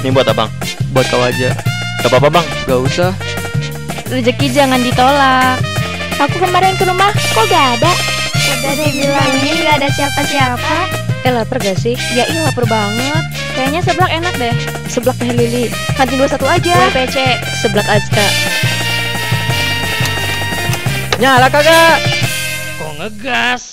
Ini buat abang. Buat kau aja. Gak apa-apa bang. Gak usah. Rezeki jangan ditolak. Aku kemarin ke rumah kok gak ada. Udah dibilangin gak ada siapa-siapa. Lapar gak sih? Ya iya lapar banget. Kayaknya seblak enak deh. Seblak teh lili. Kantin 21 aja. WPC. Seblak Azka. Nyala kagak? Kok ngegas?